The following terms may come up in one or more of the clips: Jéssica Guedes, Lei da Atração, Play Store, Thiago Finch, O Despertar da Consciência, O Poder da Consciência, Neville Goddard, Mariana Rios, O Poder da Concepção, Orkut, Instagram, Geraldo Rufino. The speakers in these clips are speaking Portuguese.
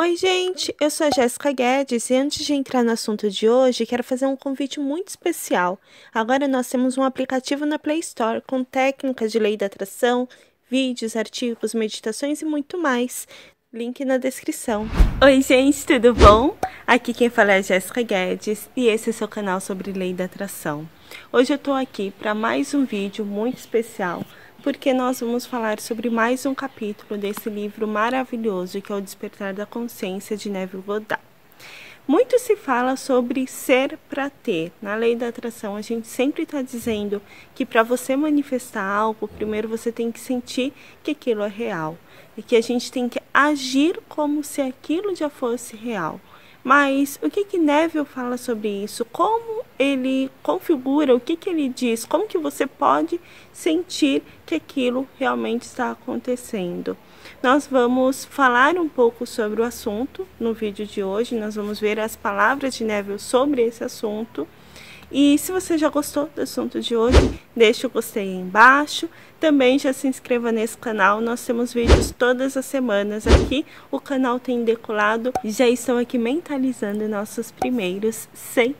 Oi gente, eu sou a Jéssica Guedes e antes de entrar no assunto de hoje, quero fazer um convite muito especial. Agora nós temos um aplicativo na Play Store com técnicas de lei da atração, vídeos, artigos, meditações e muito mais. Link na descrição. Oi gente, tudo bom? Aqui quem fala é a Jéssica Guedes e esse é o seu canal sobre lei da atração. Hoje eu tô aqui para mais um vídeo muito especial, porque nós vamos falar sobre mais um capítulo desse livro maravilhoso que é O Despertar da Consciência, de Neville Goddard. Muito se fala sobre ser para ter. Na lei da atração, a gente sempre está dizendo que para você manifestar algo, primeiro você tem que sentir que aquilo é real. E que a gente tem que agir como se aquilo já fosse real. Mas o que Neville fala sobre isso? Como ele configura, o que ele diz? Como que você pode sentir que aquilo realmente está acontecendo? Nós vamos falar um pouco sobre o assunto no vídeo de hoje. Nós vamos ver as palavras de Neville sobre esse assunto. E se você já gostou do assunto de hoje, deixa o gostei aí embaixo. Também já se inscreva nesse canal, nós temos vídeos todas as semanas aqui. O canal tem decolado, já estão aqui mentalizando nossos primeiros 100.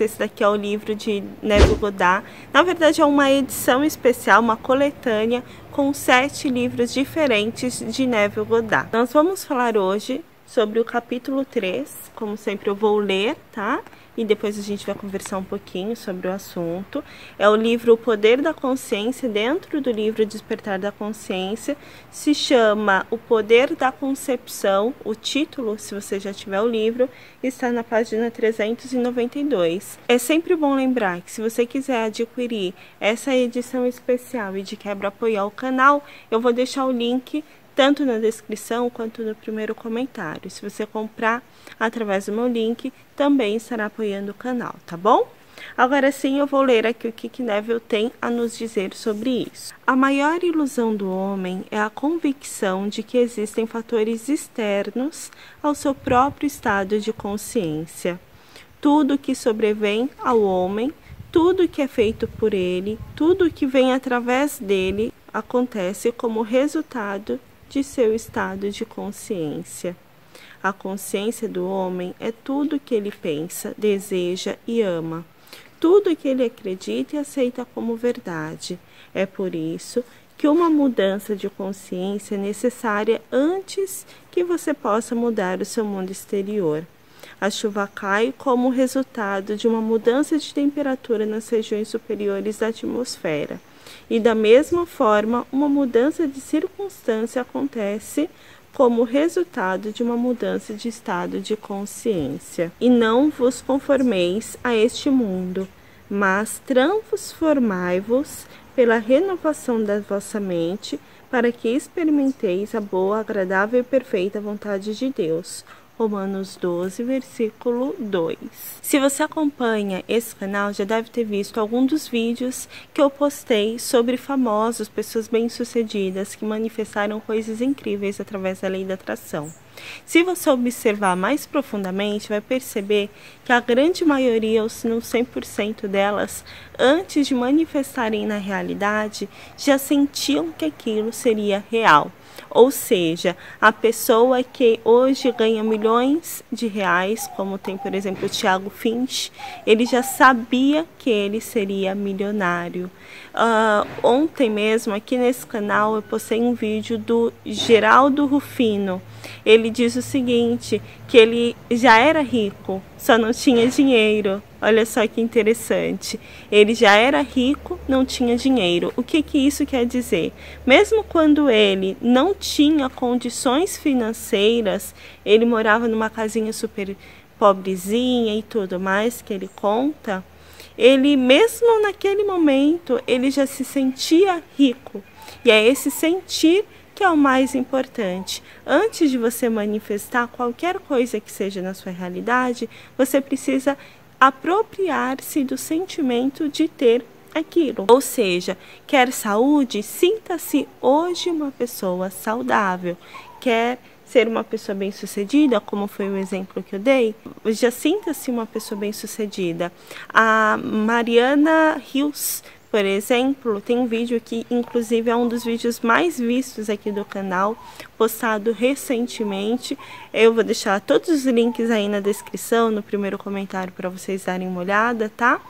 Esse daqui é o livro de Neville Goddard. Na verdade é uma edição especial, uma coletânea com 7 livros diferentes de Neville Goddard. Nós vamos falar hoje sobre o capítulo 3, como sempre eu vou ler, tá? E depois a gente vai conversar um pouquinho sobre o assunto. É o livro O Poder da Consciência, dentro do livro Despertar da Consciência. Se chama O Poder da Concepção. O título, se você já tiver o livro, está na página 392. É sempre bom lembrar que se você quiser adquirir essa edição especial e de quebra apoiar o canal, eu vou deixar o link tanto na descrição quanto no primeiro comentário. Se você comprar através do meu link, também estará apoiando o canal, tá bom? Agora sim, eu vou ler aqui o que Neville tem a nos dizer sobre isso. A maior ilusão do homem é a convicção de que existem fatores externos ao seu próprio estado de consciência. Tudo que sobrevém ao homem, tudo que é feito por ele, tudo que vem através dele, acontece como resultado de seu estado de consciência. A consciência do homem é tudo que ele pensa, deseja e ama. Tudo que ele acredita e aceita como verdade. É por isso que uma mudança de consciência é necessária antes que você possa mudar o seu mundo exterior. A chuva cai como resultado de uma mudança de temperatura nas regiões superiores da atmosfera. E da mesma forma, uma mudança de circunstância acontece como resultado de uma mudança de estado de consciência. E não vos conformeis a este mundo, mas transformai-vos pela renovação da vossa mente, para que experimenteis a boa, agradável e perfeita vontade de Deus. Romanos 12, versículo 2. Se você acompanha esse canal, já deve ter visto algum dos vídeos que eu postei sobre famosos, pessoas bem-sucedidas que manifestaram coisas incríveis através da lei da atração. Se você observar mais profundamente, vai perceber que a grande maioria, ou se não 100% delas, antes de manifestarem na realidade, já sentiam que aquilo seria real. Ou seja, a pessoa que hoje ganha milhões de reais, como tem, por exemplo, o Thiago Finch, ele já sabia que ele seria milionário. Ontem mesmo, aqui nesse canal, eu postei um vídeo do Geraldo Rufino. Ele diz o seguinte, que ele já era rico, só não tinha dinheiro. Olha só que interessante. Ele já era rico, não tinha dinheiro. O que que isso quer dizer? Mesmo quando ele não tinha condições financeiras, ele morava numa casinha super pobrezinha e tudo mais que ele conta, ele mesmo naquele momento, ele já se sentia rico. E é esse sentir que é o mais importante. Antes de você manifestar qualquer coisa que seja na sua realidade, você precisa apropriar-se do sentimento de ter aquilo. Ou seja, quer saúde? Sinta-se hoje uma pessoa saudável. Quer ser uma pessoa bem-sucedida, como foi o exemplo que eu dei? Já sinta-se uma pessoa bem-sucedida. A Mariana Rios, por exemplo, tem um vídeo que inclusive é um dos vídeos mais vistos aqui do canal, postado recentemente. Eu vou deixar todos os links aí na descrição, no primeiro comentário, para vocês darem uma olhada, tá?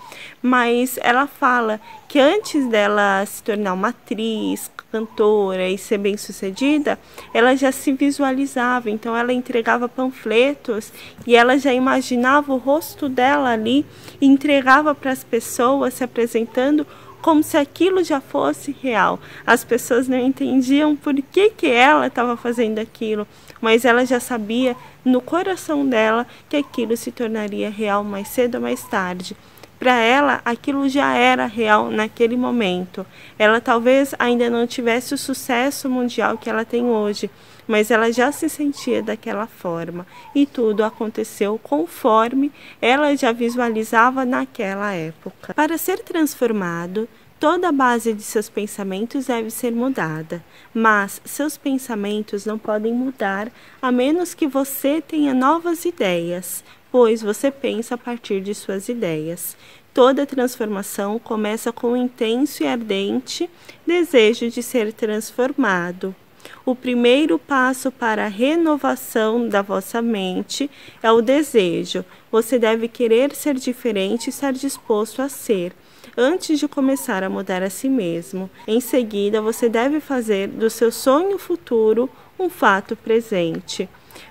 Mas ela fala que antes dela se tornar uma atriz, cantora e ser bem-sucedida, ela já se visualizava, então ela entregava panfletos e ela já imaginava o rosto dela ali, e entregava para as pessoas se apresentando como se aquilo já fosse real. As pessoas não entendiam por que ela estava fazendo aquilo, mas ela já sabia no coração dela que aquilo se tornaria real mais cedo ou mais tarde. Para ela, aquilo já era real naquele momento. Ela talvez ainda não tivesse o sucesso mundial que ela tem hoje, mas ela já se sentia daquela forma. E tudo aconteceu conforme ela já visualizava naquela época. Para ser transformado, toda a base de seus pensamentos deve ser mudada, mas seus pensamentos não podem mudar a menos que você tenha novas ideias, pois você pensa a partir de suas ideias. Toda transformação começa com um intenso e ardente desejo de ser transformado. O primeiro passo para a renovação da vossa mente é o desejo. Você deve querer ser diferente e estar disposto a ser, antes de começar a mudar a si mesmo. Em seguida, você deve fazer do seu sonho futuro um fato presente.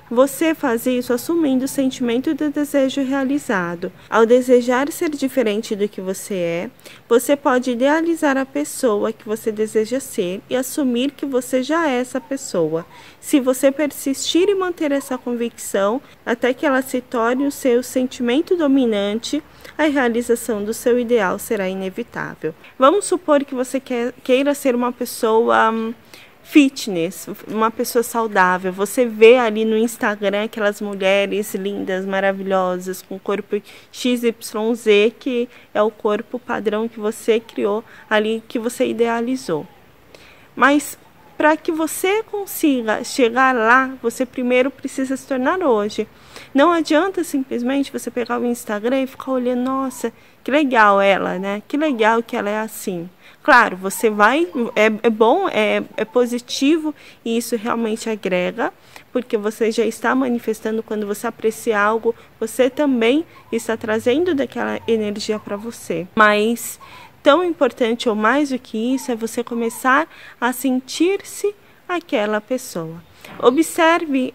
Você faz isso assumindo o sentimento do desejo realizado. Ao desejar ser diferente do que você é, você pode idealizar a pessoa que você deseja ser e assumir que você já é essa pessoa. Se você persistir e manter essa convicção até que ela se torne o seu sentimento dominante, a realização do seu ideal será inevitável. Vamos supor que você queira ser uma pessoa fitness, uma pessoa saudável. Você vê ali no Instagram aquelas mulheres lindas, maravilhosas, com corpo XYZ, que é o corpo padrão que você criou ali, que você idealizou. Mas para que você consiga chegar lá, você primeiro precisa se tornar hoje. Não adianta simplesmente você pegar o Instagram e ficar olhando, nossa, que legal ela, né? Que legal que ela é assim. Claro, você vai, é bom, é positivo, e isso realmente agrega, porque você já está manifestando. Quando você aprecia algo, você também está trazendo daquela energia para você. Mas tão importante ou mais do que isso é você começar a sentir-se aquela pessoa. Observe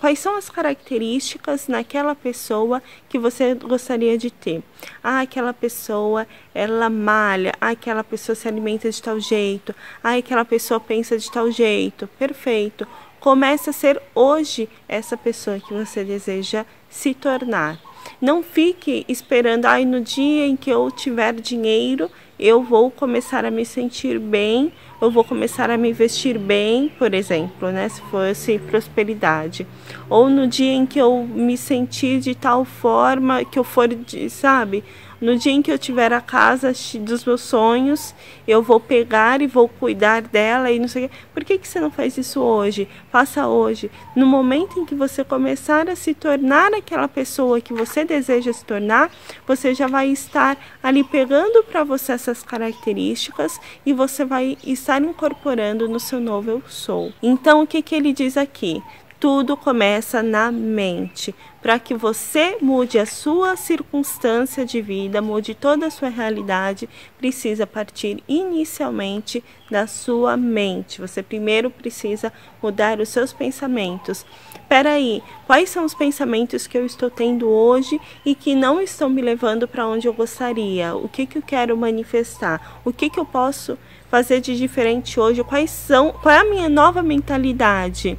quais são as características naquela pessoa que você gostaria de ter. Ah, aquela pessoa, ela malha. Ah, aquela pessoa se alimenta de tal jeito. Ah, aquela pessoa pensa de tal jeito. Perfeito. Comece a ser hoje essa pessoa que você deseja se tornar. Não fique esperando, ai, no dia em que eu tiver dinheiro, eu vou começar a me sentir bem, eu vou começar a me vestir bem, por exemplo, né? Se fosse prosperidade. Ou no dia em que eu me sentir de tal forma, que eu for, sabe? No dia em que eu tiver a casa dos meus sonhos, eu vou pegar e vou cuidar dela e não sei o quê. Por que você não faz isso hoje? Faça hoje. No momento em que você começar a se tornar aquela pessoa que você deseja se tornar, você já vai estar ali pegando para você essas características e você vai estar incorporando no seu novo eu sou. Então, o que ele diz aqui? Tudo começa na mente. Para que você mude a sua circunstância de vida, mude toda a sua realidade, precisa partir inicialmente da sua mente. Você primeiro precisa mudar os seus pensamentos. Espera aí, quais são os pensamentos que eu estou tendo hoje e que não estão me levando para onde eu gostaria? O que eu quero manifestar? O que eu posso fazer de diferente hoje? Qual é a minha nova mentalidade?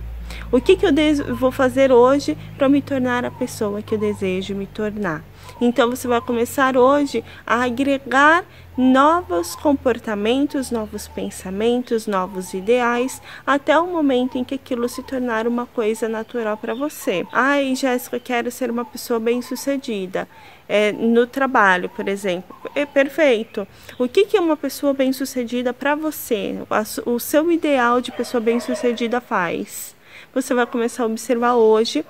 O que eu vou fazer hoje para me tornar a pessoa que eu desejo me tornar? Então você vai começar hoje a agregar novos comportamentos, novos pensamentos, novos ideais, até o momento em que aquilo se tornar uma coisa natural para você. Ai, Jéssica, quero ser uma pessoa bem-sucedida no trabalho, por exemplo. É perfeito. O que é uma pessoa bem-sucedida para você? O seu ideal de pessoa bem-sucedida faz? Você vai começar a observar hoje.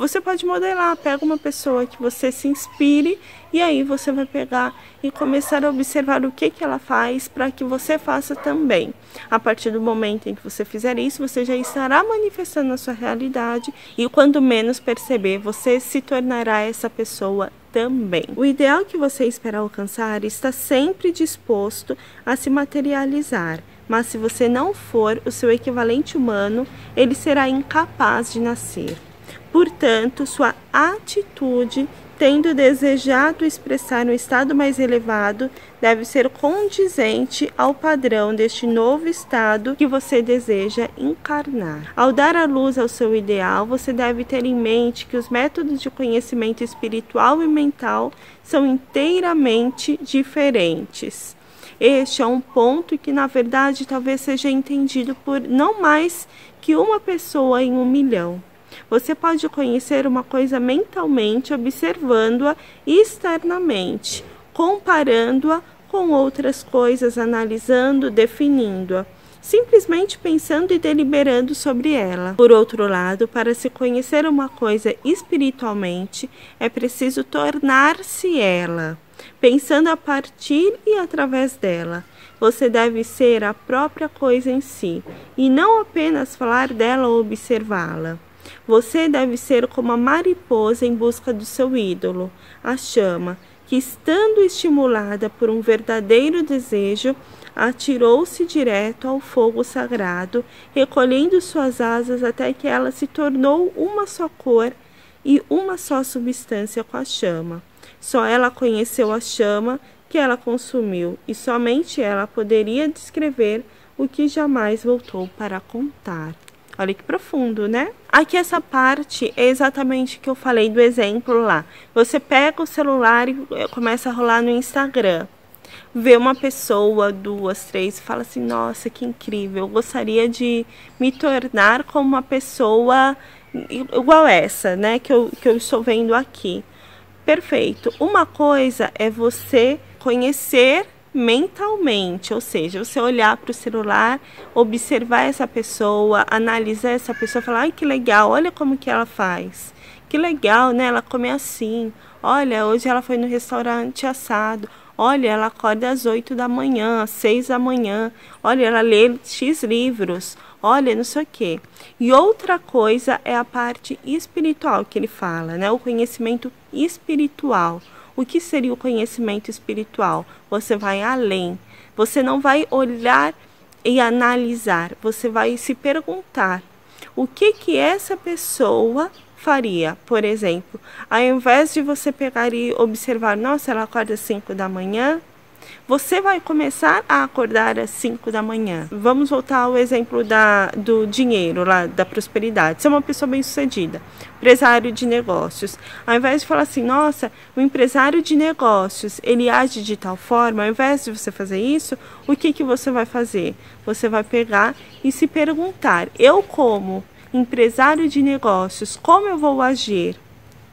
Você pode modelar, pega uma pessoa que você se inspire e aí você vai pegar e começar a observar o que ela faz para que você faça também. A partir do momento em que você fizer isso, você já estará manifestando a sua realidade e quando menos perceber, você se tornará essa pessoa também. O ideal que você espera alcançar está sempre disposto a se materializar. Mas se você não for o seu equivalente humano, ele será incapaz de nascer. Portanto, sua atitude, tendo desejado expressar um estado mais elevado, deve ser condizente ao padrão deste novo estado que você deseja encarnar. Ao dar a luz ao seu ideal, você deve ter em mente que os métodos de conhecimento espiritual e mental são inteiramente diferentes. Este é um ponto que, na verdade, talvez seja entendido por não mais que uma pessoa em 1 milhão. Você pode conhecer uma coisa mentalmente, observando-a externamente, comparando-a com outras coisas, analisando, definindo-a, simplesmente pensando e deliberando sobre ela. Por outro lado, para se conhecer uma coisa espiritualmente, é preciso tornar-se ela. Pensando a partir e através dela, você deve ser a própria coisa em si, e não apenas falar dela ou observá-la. Você deve ser como a mariposa em busca do seu ídolo, a chama, que estando estimulada por um verdadeiro desejo, atirou-se direto ao fogo sagrado, recolhendo suas asas até que ela se tornou uma só cor e uma só substância com a chama. Só ela conheceu a chama que ela consumiu e somente ela poderia descrever o que jamais voltou para contar. Olha que profundo, né? Aqui essa parte é exatamente o que eu falei do exemplo lá. Você pega o celular e começa a rolar no Instagram. Vê uma pessoa, 2, 3, e fala assim, nossa, que incrível, eu gostaria de me tornar como uma pessoa igual a essa, né? Que eu estou vendo aqui. Perfeito. Uma coisa é você conhecer mentalmente, ou seja, você olhar para o celular, observar essa pessoa, analisar essa pessoa, falar, ai que legal, olha como que ela faz, que legal, né, ela come assim, olha, hoje ela foi no restaurante assado, olha, ela acorda às 8 da manhã, às 6 da manhã, olha, ela lê X livros, olha, não sei o quê. E outra coisa é a parte espiritual que ele fala, né? O conhecimento espiritual. O que seria o conhecimento espiritual? Você vai além. Você não vai olhar e analisar. Você vai se perguntar o que essa pessoa faria. Por exemplo, ao invés de você pegar e observar, nossa, ela acorda às 5 da manhã, você vai começar a acordar às 5 da manhã. Vamos voltar ao exemplo do dinheiro, lá, da prosperidade. Você é uma pessoa bem-sucedida, empresário de negócios. Ao invés de falar assim, nossa, o empresário de negócios, ele age de tal forma, ao invés de você fazer isso, o que você vai fazer? Você vai pegar e se perguntar, eu como empresário de negócios, como eu vou agir?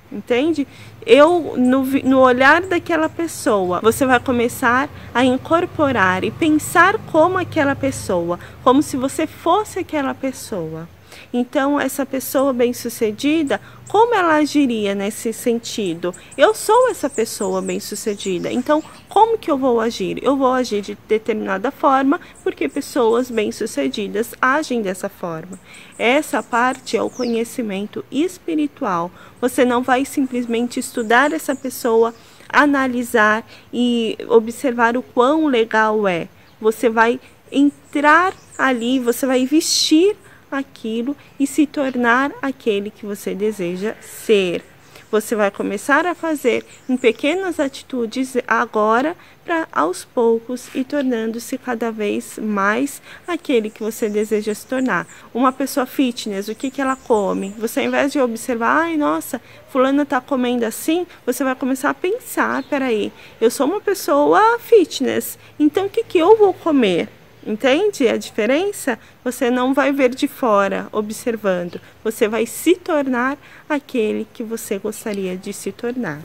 Entende? Eu, no olhar daquela pessoa, você vai começar a incorporar e pensar como aquela pessoa, como se você fosse aquela pessoa. Então, essa pessoa bem-sucedida, como ela agiria nesse sentido? Eu sou essa pessoa bem-sucedida, então como que eu vou agir? Eu vou agir de determinada forma, porque pessoas bem-sucedidas agem dessa forma. Essa parte é o conhecimento espiritual. Você não vai simplesmente estudar essa pessoa, analisar e observar o quão legal é. Você vai entrar ali, você vai vestir aquilo e se tornar aquele que você deseja ser. Você vai começar a fazer em pequenas atitudes agora para aos poucos e tornando-se cada vez mais aquele que você deseja se tornar. Uma pessoa fitness, o que ela come? Você, ao invés de observar, ai nossa, fulana tá comendo assim, você vai começar a pensar, peraí, eu sou uma pessoa fitness, então o que eu vou comer? Entende a diferença? Você não vai ver de fora, observando. Você vai se tornar aquele que você gostaria de se tornar.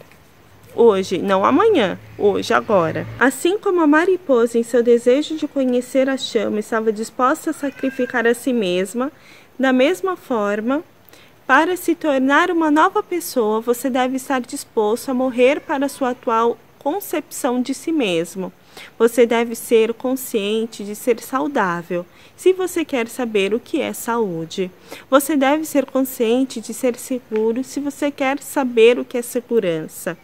Hoje, não amanhã. Hoje, agora. Assim como a mariposa, em seu desejo de conhecer a chama, estava disposta a sacrificar a si mesma, da mesma forma, Para se tornar uma nova pessoa, você deve estar disposto a morrer para sua atual concepção de si mesmo. Você deve ser consciente de ser saudável, se você quer saber o que é saúde. Você deve ser consciente de ser seguro, se você quer saber o que é segurança.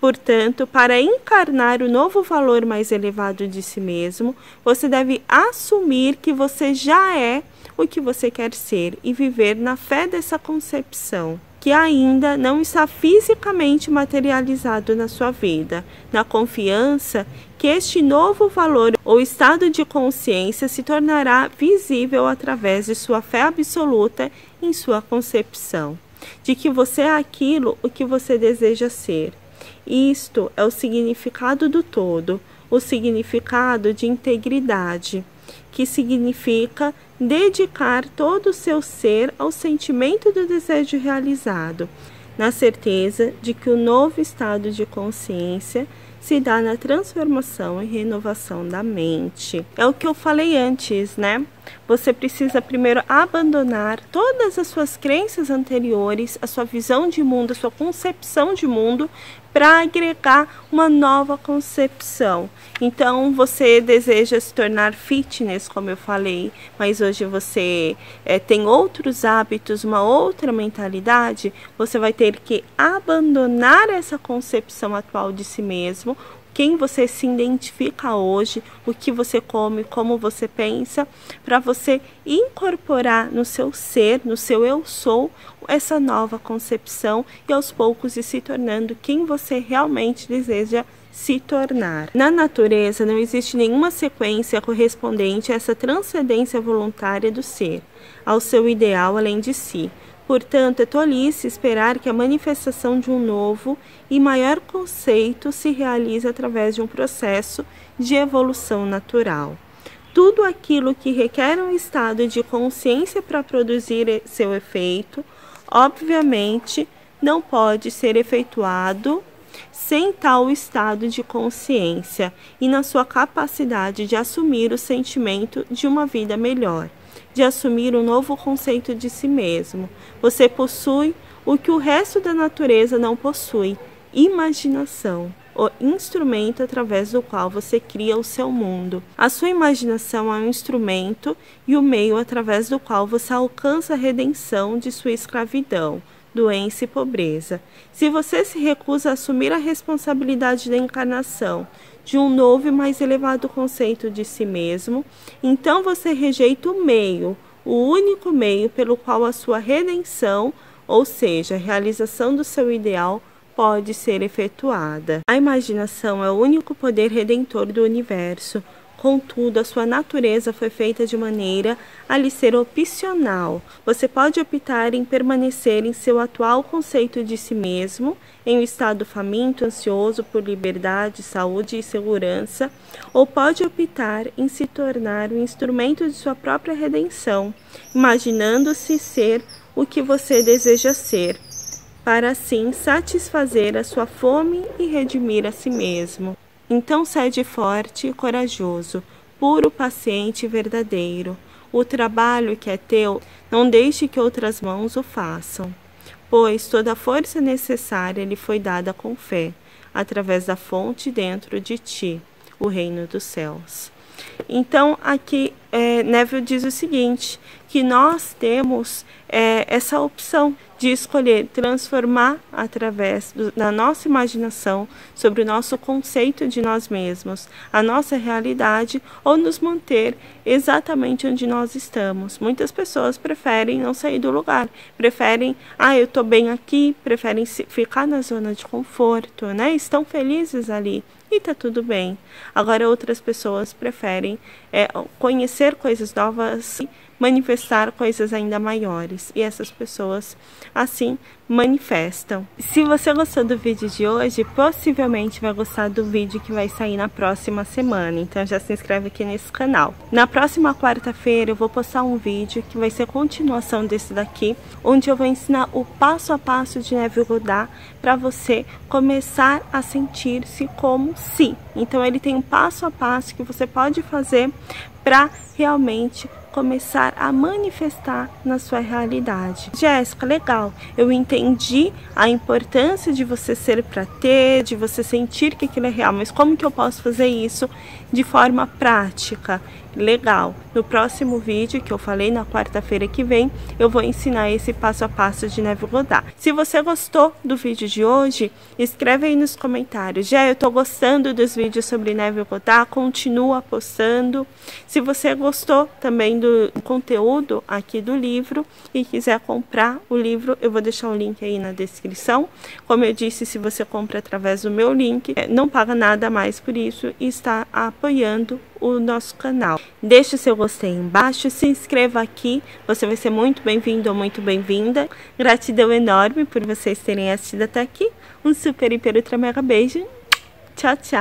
Portanto, para encarnar o novo valor mais elevado de si mesmo, você deve assumir que você já é o que você quer ser e viver na fé dessa concepção, que ainda não está fisicamente materializado na sua vida, na confiança que este novo valor ou estado de consciência se tornará visível através de sua fé absoluta em sua concepção, de que você é aquilo o que você deseja ser. Isto é o significado do todo, o significado de integridade, que significa dedicar todo o seu ser ao sentimento do desejo realizado, na certeza de que o novo estado de consciência se dá na transformação e renovação da mente. É o que eu falei antes, né? Você precisa primeiro abandonar todas as suas crenças anteriores, a sua visão de mundo, a sua concepção de mundo, para agregar uma nova concepção. Então, você deseja se tornar fitness, como eu falei, mas hoje você tem outros hábitos, uma outra mentalidade, você vai ter que abandonar essa concepção atual de si mesmo, quem você se identifica hoje, o que você come, como você pensa, para você incorporar no seu ser, no seu eu sou, essa nova concepção e aos poucos ir se tornando quem você realmente deseja se tornar. Na natureza não existe nenhuma sequência correspondente a essa transcendência voluntária do ser, ao seu ideal além de si. Portanto, é tolice esperar que a manifestação de um novo e maior conceito se realize através de um processo de evolução natural. Tudo aquilo que requer um estado de consciência para produzir seu efeito, obviamente, não pode ser efetuado sem tal estado de consciência e na sua capacidade de assumir o sentimento de uma vida melhor, de assumir um novo conceito de si mesmo. Você possui o que o resto da natureza não possui: imaginação, o instrumento através do qual você cria o seu mundo. A sua imaginação é um instrumento e o meio através do qual você alcança a redenção de sua escravidão, doença e pobreza. Se você se recusa a assumir a responsabilidade da encarnação de um novo e mais elevado conceito de si mesmo, então você rejeita o meio, o único meio pelo qual a sua redenção, ou seja, a realização do seu ideal, pode ser efetuada. A imaginação é o único poder redentor do universo. Contudo, a sua natureza foi feita de maneira a lhe ser opcional. Você pode optar em permanecer em seu atual conceito de si mesmo, em um estado faminto, ansioso por liberdade, saúde e segurança, ou pode optar em se tornar um instrumento de sua própria redenção, imaginando-se ser o que você deseja ser, para assim satisfazer a sua fome e redimir a si mesmo. Então sede forte e corajoso, puro, paciente e verdadeiro. O trabalho que é teu, não deixe que outras mãos o façam, pois toda a força necessária lhe foi dada com fé, através da fonte dentro de ti, o reino dos céus. Então aqui Neville diz o seguinte, que nós temos essa opção de escolher transformar através da nossa imaginação sobre o nosso conceito de nós mesmos, a nossa realidade, ou nos manter exatamente onde nós estamos. Muitas pessoas preferem não sair do lugar, preferem, eu estou bem aqui, preferem ficar na zona de conforto, né? Estão felizes ali e está tudo bem. Agora outras pessoas preferem conhecer coisas novas, manifestar coisas ainda maiores, e essas pessoas assim manifestam. Se você gostou do vídeo de hoje, possivelmente vai gostar do vídeo que vai sair na próxima semana, então já se inscreve aqui nesse canal. Na próxima quarta-feira eu vou postar um vídeo que vai ser continuação desse daqui, onde eu vou ensinar o passo a passo de Neville Goddard para você começar a sentir-se como si. Então ele tem um passo a passo que você pode fazer para realmente começar a manifestar na sua realidade. Jéssica, legal, eu entendi a importância de você ser para ter, de você sentir que aquilo é real, mas como que eu posso fazer isso de forma prática? Legal, no próximo vídeo que eu falei, na quarta-feira que vem, eu vou ensinar esse passo a passo de Neville Goddard. Se você gostou do vídeo de hoje, escreve aí nos comentários. Já eu tô gostando dos vídeos sobre Neville Goddard, continua postando. Se você gostou também do conteúdo aqui do livro e quiser comprar o livro, eu vou deixar o link aí na descrição. Como eu disse, se você compra através do meu link, não paga nada mais por isso e está apoiando o nosso canal. Deixe o seu gostei embaixo, se inscreva aqui, você vai ser muito bem-vindo ou muito bem-vinda. Gratidão enorme por vocês terem assistido até aqui. Um super, hiper, ultra, mega beijo. Tchau, tchau.